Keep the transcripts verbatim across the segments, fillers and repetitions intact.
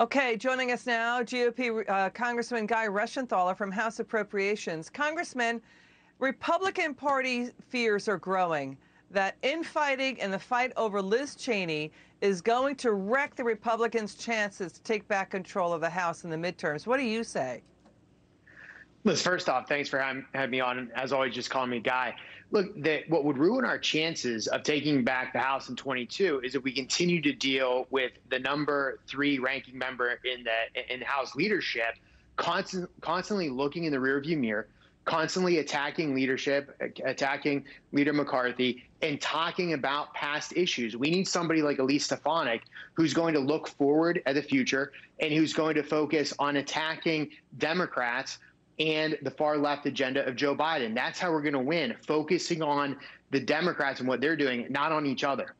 Okay, joining us now, G O P uh, Congressman Guy Reschenthaler from House Appropriations. Congressman, Republican Party fears are growing that infighting and the fight over Liz Cheney is going to wreck the Republicans' chances to take back control of the House in the midterms. What do you say? Liz, first off, thanks for having me on. As always, just call me Guy. Look, that what would ruin our chances of taking back the House in twenty-two is if we continue to deal with the number three ranking member in the in House leadership, constant, constantly looking in the rearview mirror, constantly attacking leadership, attacking Leader McCarthy, and talking about past issues. We need somebody like Elise Stefanik who's going to look forward at the future and who's going to focus on attacking Democrats and the far left agenda of Joe Biden. That's how we're going to win, focusing on the Democrats and what they're doing, not on each other.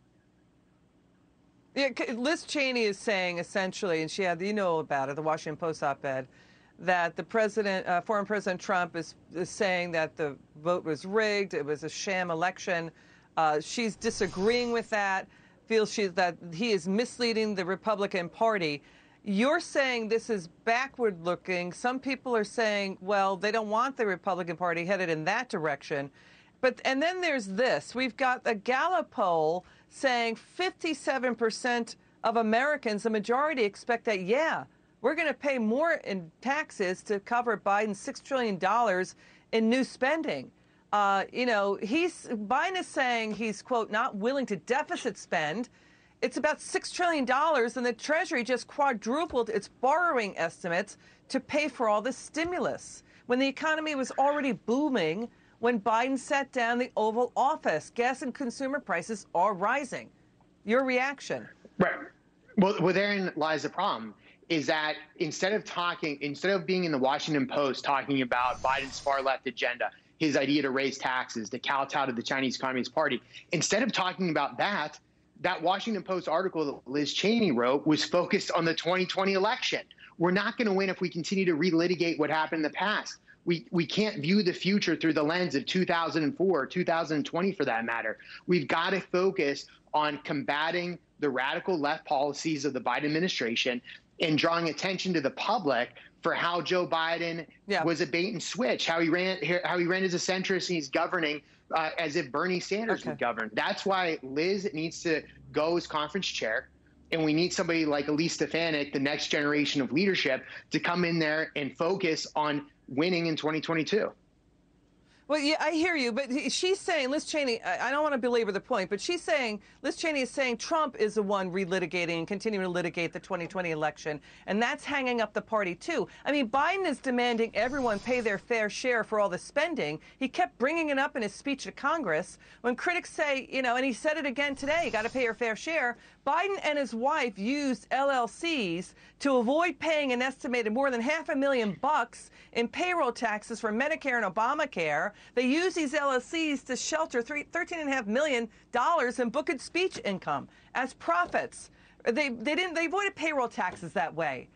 Yeah, Liz Cheney is saying essentially, and she had, you know about it, the Washington Post op-ed, that the president, uh, former President Trump is, is saying that the vote was rigged, it was a sham election. Uh, she's disagreeing with that, feels she, that he is misleading the Republican Party. You're saying this is backward-looking. Some people are saying, well, they don't want the Republican Party headed in that direction. But and then there's this. We've got a Gallup poll saying fifty-seven percent of Americans, the majority, expect that, yeah, we're going to pay more in taxes to cover Biden's six trillion dollars in new spending. Uh, you know, he's Biden is saying he's, quote, not willing to deficit spend. It's about six trillion dollars, and the Treasury just quadrupled its borrowing estimates to pay for all this stimulus when the economy was already booming when Biden sat down the Oval Office. Gas and consumer prices are rising. Your reaction? Right. Well, well, therein lies the problem, is that instead of talking, instead of being in the Washington Post talking about Biden's far left agenda, his idea to raise taxes, to kowtow to the Chinese Communist Party, instead of talking about that, that Washington Post article that Liz Cheney wrote was focused on the twenty twenty election. We're not going to win if we continue to relitigate what happened in the past. We, we can't view the future through the lens of two thousand four or two thousand twenty, for that matter. We've got to focus on combating the radical left policies of the Biden administration and drawing attention to the public for how Joe Biden yeah. was a bait and switch, how he ran, how he ran as a centrist, and he's governing Uh, as if Bernie Sanders okay. would govern. That's why Liz needs to go as conference chair, and we need somebody like Elise Stefanik, the next generation of leadership, to come in there and focus on winning in twenty twenty-two. Well, yeah, I hear you, but she's saying, Liz Cheney, I don't want to belabor the point, but she's saying, Liz Cheney is saying Trump is the one relitigating and continuing to litigate the twenty twenty election, and that's hanging up the party, too. I mean, Biden is demanding everyone pay their fair share for all the spending. He kept bringing it up in his speech to Congress. When critics say, you know, and he said it again today, you got to pay your fair share, Biden and his wife used L L Cs to avoid paying an estimated more than half a million bucks in payroll taxes for Medicare and Obamacare. They use these L L Cs to shelter thirteen point five million dollars in book and speech income as profits. They, they, didn't, they avoided payroll taxes that way,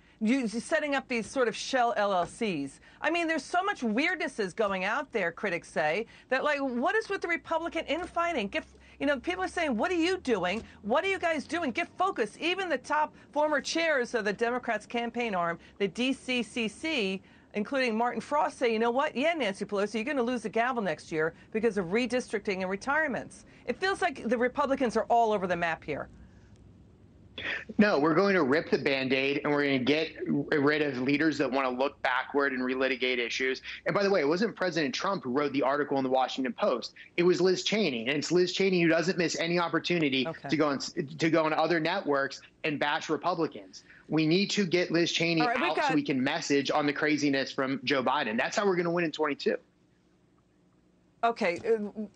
setting up these sort of shell L L Cs. I mean, there's so much weirdnesses going out there, critics say, that, like, what is with the Republican infighting? Get, you know, people are saying, what are you doing? What are you guys doing? Get focused. Even the top former chairs of the Democrats' campaign arm, the D C C C, including Martin Frost, say, you know what? Yeah, Nancy Pelosi, you're going to lose the gavel next year because of redistricting and retirements. It feels like the Republicans are all over the map here. No, we're going to rip the Band-Aid, and we're going to get rid of leaders that want to look backward and relitigate issues. And by the way, it wasn't President Trump who wrote the article in the Washington Post. It was Liz Cheney, and it's Liz Cheney who doesn't miss any opportunity okay. to go on, to go on other networks and bash Republicans. We need to get Liz Cheney right, out got... so we can message on the craziness from Joe Biden. That's how we're going to win in twenty-two. Okay,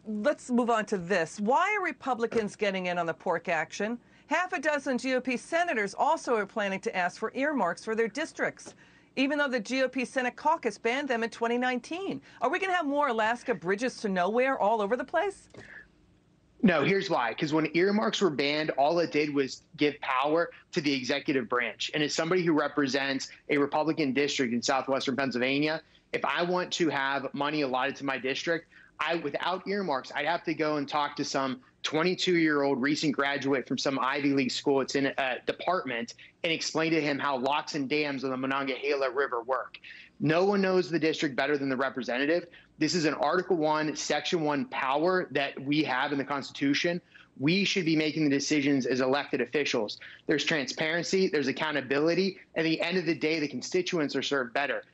let's move on to this. Why are Republicans getting in on the pork action? Half a dozen G O P senators also are planning to ask for earmarks for their districts, even though the G O P Senate caucus banned them in twenty nineteen. Are we going to have more Alaska bridges to nowhere all over the place? No, here's why. Because when earmarks were banned, all it did was give power to the executive branch. And as somebody who represents a Republican district in southwestern Pennsylvania, if I want to have money allotted to my district, I, without earmarks, I'd have to go and talk to some twenty-two-year-old recent graduate from some Ivy League school, it's in a department, and explained to him how locks and dams on the Monongahela River work. No one knows the district better than the representative. This is an Article one, Section one power that we have in the Constitution. We should be making the decisions as elected officials. There's transparency, there's accountability. At the end of the day, the constituents are served better.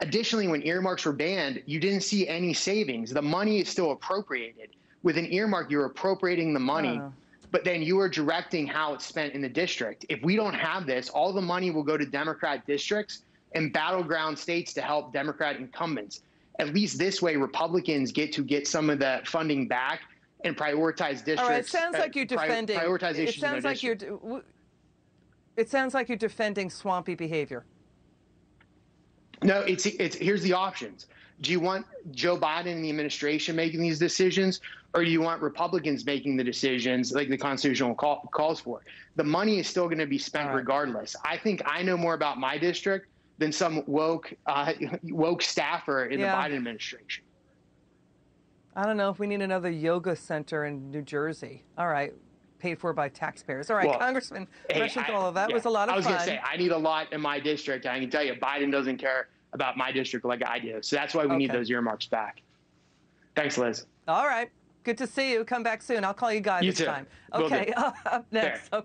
Additionally, when earmarks were banned, you didn't see any savings. The money is still appropriated. With an earmark, you're appropriating the money, oh. but then you are directing how it's spent in the district. If we don't have this, all the money will go to Democrat districts and battleground states to help Democrat incumbents. At least this way, Republicans get to get some of the funding back and prioritize districts. All right, it sounds uh, like you're defending. Prior, prioritize issues it sounds in like district. you're. It sounds like you're defending swampy behavior. No, it's it's here's the options. Do you want Joe Biden and the administration making these decisions, or do you want Republicans making the decisions like the Constitution call, calls for? The money is still going to be spent right. regardless. I think I know more about my district than some woke uh, woke staffer in yeah. the Biden administration. I don't know if we need another yoga center in New Jersey. All right. Paid for by taxpayers. All right, well, Congressman hey, Reschenthaler, that yeah. was a lot of fun. I was going to say, I need a lot in my district. I can tell you, Biden doesn't care about my district like I do. So that's why we okay. need those earmarks back. Thanks, Liz. All right. Good to see you. Come back soon. I'll call you guys you this too. time. Okay. Up next. Fair. Okay.